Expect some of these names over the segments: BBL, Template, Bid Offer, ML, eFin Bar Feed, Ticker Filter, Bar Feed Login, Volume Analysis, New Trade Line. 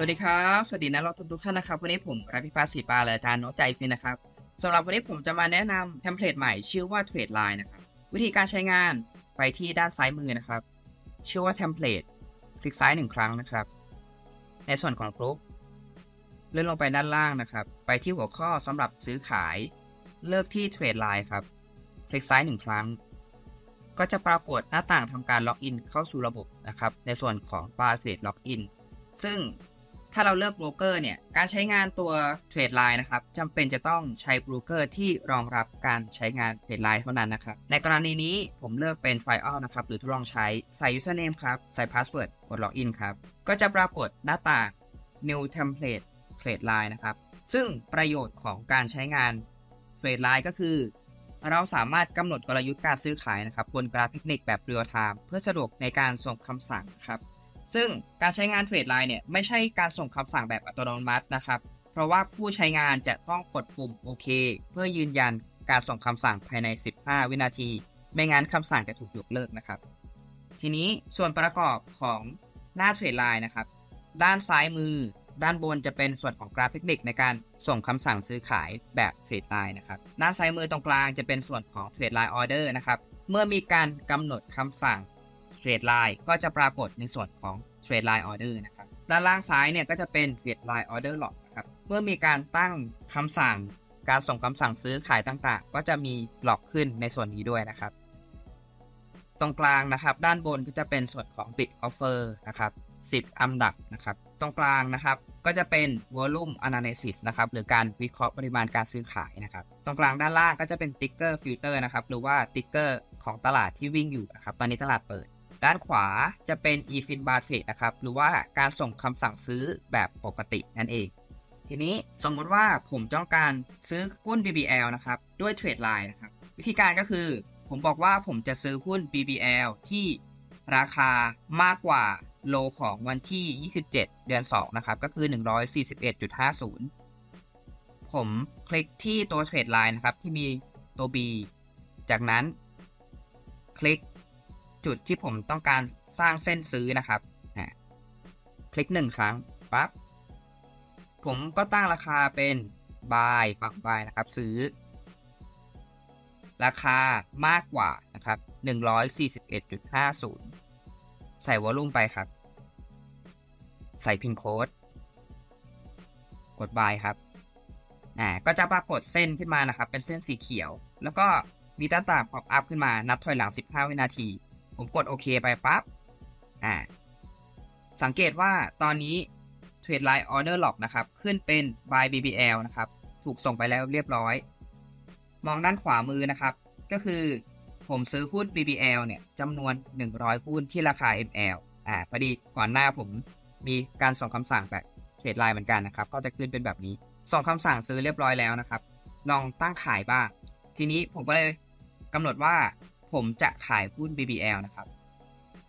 สวัสดีครับสวัสดีนักลงทุนทุกท่านนะครับวันนี้ผมรัฐพิพัฒน์ศรีปาและอาจารย์โนใจฟินนะครับสำหรับวันนี้ผมจะมาแนะนำเทมเพลตใหม่ชื่อว่า Trade Line นะครับวิธีการใช้งานไปที่ด้านซ้ายมือนะครับชื่อว่าเทมเพลตคลิกซ้าย1ครั้งนะครับในส่วนของกรุ๊ปเลื่อนลงไปด้านล่างนะครับไปที่หัวข้อสำหรับซื้อขายเลือกที่ Trade Line ครับคลิกซ้าย1ครั้งก็จะปรากฏหน้าต่างทำการล็อกอินเข้าสู่ระบบนะครับในส่วนของ Bar Feed Login ซึ่งถ้าเราเลือกโบรกเกอร์เนี่ยการใช้งานตัวเทรดไลน์นะครับจำเป็นจะต้องใช้โบรกเกอร์ที่รองรับการใช้งานเทรดไลน์เท่านั้นนะครับในกรณีนี้ผมเลือกเป็น Trial นะครับหรือทดลองใช้ใส่ Username ครับใส่ Password กด Login ครับก็จะปรากฏหน้าต่าง New Template Trade Line นะครับซึ่งประโยชน์ของการใช้งานเทรดไลน์ก็คือเราสามารถกำหนดกลยุทธ์การซื้อขายนะครับบนกราฟเทคนิคแบบ Real Time เพื่อสะดวกในการส่งคำสั่งครับซึ่งการใช้งานเทรดไลน์เนี่ยไม่ใช่การส่งคำสั่งแบบอัตโนมัตินะครับเพราะว่าผู้ใช้งานจะต้องกดปุ่มโอเคเพื่อยืนยันการส่งคำสั่งภายใน15วินาทีไม่งั้นคำสั่งจะถูกยกเลิกนะครับทีนี้ส่วนประกอบของหน้าเทรดไลน์นะครับด้านซ้ายมือด้านบนจะเป็นส่วนของกราฟเทคนิคในการส่งคำสั่งซื้อขายแบบเทรดไลน์นะครับด้านซ้ายมือตรงกลางจะเป็นส่วนของเทรดไลน์ออเดอร์นะครับเมื่อมีการกำหนดคำสั่งเทรดไลน์ก็จะปรากฏในส่วนของเทรดไลน์ออเดอร์นะครับด้านล่างซ้ายเนี่ยก็จะเป็นเทรดไลน์ออเดอร์หลอกนะครับเมื่อมีการตั้งคำสั่งการส่งคำสั่งซื้อขายต่างๆก็จะมีหลอกขึ้นในส่วนนี้ด้วยนะครับตรงกลางนะครับด้านบนก็จะเป็นส่วนของ Bid Offer นะครับ10อันดับนะครับตรงกลางนะครับก็จะเป็น Volume Analysis นะครับหรือการวิเคราะห์ปริมาณการซื้อขายนะครับตรงกลางด้านล่างก็จะเป็น Ticker Filter นะครับหรือว่า Ticker ของตลาดที่วิ่งอยู่นะครับตอนนี้ตลาดเปิดด้านขวาจะเป็น eFin Bar Feed นะครับหรือว่าการส่งคำสั่งซื้อแบบปกตินั่นเองทีนี้สมมติว่าผมต้องการซื้อหุ้น BBL นะครับด้วย Trade Line นะครับวิธีการก็คือผมบอกว่าผมจะซื้อหุ้น BBL ที่ราคามากกว่าโลของวันที่27เดือน2นะครับก็คือ 141.50 ผมคลิกที่ตัว Trade Line นะครับที่มีตัว B จากนั้นคลิกจุดที่ผมต้องการสร้างเส้นซื้อนะครับคลิก1ครั้งปั๊บผมก็ตั้งราคาเป็น buy ฝั่ง buy นะครับซื้อราคามากกว่านะครับ 141.50 ใส่ volume ไปครับใส่ pin code กด buy ครับก็จะปรากฏเส้นขึ้นมานะครับเป็นเส้นสีเขียวแล้วก็มีหน้าต่าง pop up ขึ้นมานับถอยหลัง15วินาทีผมกดโอเคไปปั๊บสังเกตว่าตอนนี้ Trade Line Order Lock นะครับขึ้นเป็น Buy BBL นะครับถูกส่งไปแล้วเรียบร้อยมองด้านขวามือนะครับก็คือผมซื้อหุ้น BBL เนี่ยจำนวน100หุ้นที่ราคา ML พอดีก่อนหน้าผมมีการส่งคำสั่งแบบ Trade Line เหมือนกันนะครับก็จะขึ้นเป็นแบบนี้ส่งคำสั่งซื้อเรียบร้อยแล้วนะครับลองตั้งขายบ้างทีนี้ผมก็เลยกำหนดว่าผมจะขายหุ้น BBL นะครับ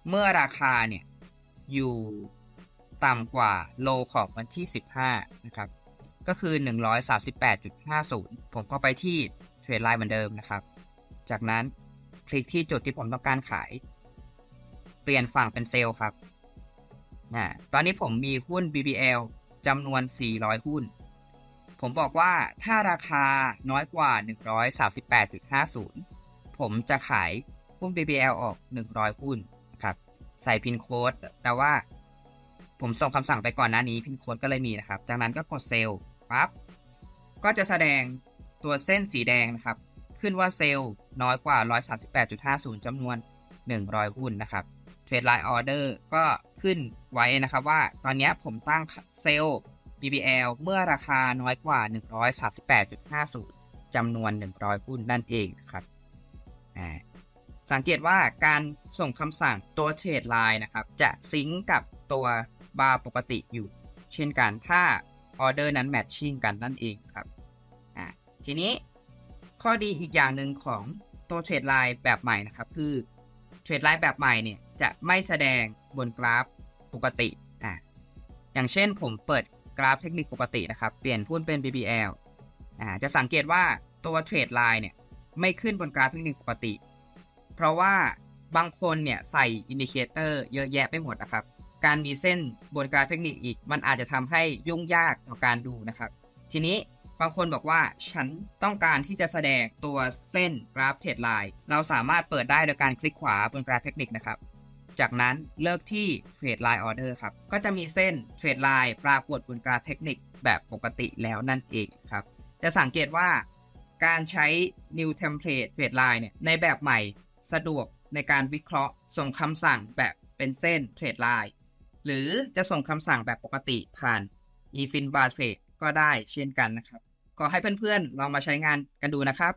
เมื่อราคาเนี่ยอยู่ต่ำกว่าโลของวันที่15นะครับก็คือ 138.50 ผมก็ไปที่เทรดไลน์เหมือนเดิมนะครับจากนั้นคลิกที่จุดที่ผมต้องการขายเปลี่ยนฝั่งเป็นเซลล์ครับตอนนี้ผมมีหุ้น BBL จำนวน400หุ้นผมบอกว่าถ้าราคาน้อยกว่า 138.50ผมจะขายหุ้น BBL ออก100หุ้นนะครับใส่พินโค้ดแต่ว่าผมส่งคำสั่งไปก่อนหน้านี้พินโค้ดก็เลยมีนะครับจากนั้นก็กดเซลล์ปั๊บก็จะแสดงตัวเส้นสีแดงนะครับขึ้นว่าเซลล์น้อยกว่า 138.50 จำนวน100หุ้นนะครับเทรดไลน์ออเดอร์ก็ขึ้นไว้นะครับว่าตอนนี้ผมตั้งเซลล์ BBL เมื่อราคาน้อยกว่า 138.50 จำนวน100หุ้นนั่นเองนะครับสังเกตว่าการส่งคำสั่งตัวเทรดไลน์นะครับจะซิงก์กับตัวบาร์ปกติอยู่เช่นกันถ้าออเดอร์นั้นแมทชิ่งกันนั่นเองครับทีนี้ข้อดีอีกอย่างหนึ่งของตัวเทรดไลน์แบบใหม่นะครับคือเทรดไลน์แบบใหม่เนี่ยจะไม่แสดงบนกราฟปกติอย่างเช่นผมเปิดกราฟเทคนิคปกตินะครับเปลี่ยนหุ้นเป็น BBL จะสังเกตว่าตัวเทรดไลน์เนี่ยไม่ขึ้นบนกราฟเทคนิคปกติเพราะว่าบางคนเนี่ยใส่อินดิเคเตอร์เยอะแยะไปหมดนะครับ การมีเส้นบนกราฟเทคนิคอีกมันอาจจะทำให้ยุ่งยากต่อการดูนะครับทีนี้บางคนบอกว่าฉันต้องการที่จะแสดงตัวเส้นกราฟเทรดไลน์เราสามารถเปิดได้โดยการคลิกขวาบนกราฟเทคนิคนะครับจากนั้นเลือกที่เทรดไลน์ออเดอร์ครับก็จะมีเส้นเทรดไลน์ปรากฏบนกราฟเทคนิคแบบปกติแล้วนั่นเองครับจะสังเกตว่าการใช้ New Template Trade Line เนี่ยในแบบใหม่สะดวกในการวิเคราะห์ส่งคำสั่งแบบเป็นเส้น Trade Line หรือจะส่งคำสั่งแบบปกติผ่าน eFin Bar Feed ก็ได้เช่นกันนะครับขอให้เพื่อนๆลองมาใช้งานกันดูนะครับ